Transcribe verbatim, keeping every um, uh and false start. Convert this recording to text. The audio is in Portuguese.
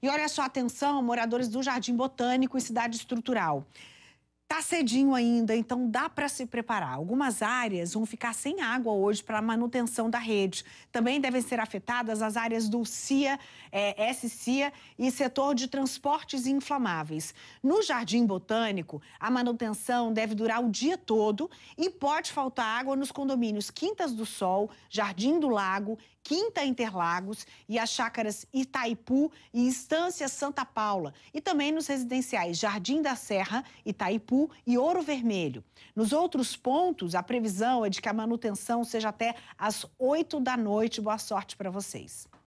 E olha só, atenção, moradores do Jardim Botânico e Cidade Estrutural. Tá cedinho ainda, então dá para se preparar. Algumas áreas vão ficar sem água hoje para a manutenção da rede. Também devem ser afetadas as áreas do SCIA, é, S C I A e setor de transportes inflamáveis. No Jardim Botânico, a manutenção deve durar o dia todo e pode faltar água nos condomínios Quintas do Sol, Jardim do Lago, Quinta Interlagos e as chácaras Itaipu e Estância Santa Paula. E também nos residenciais Jardim da Serra, Itaipu e Ouro Vermelho. Nos outros pontos, a previsão é de que a manutenção seja até às oito da noite. Boa sorte para vocês.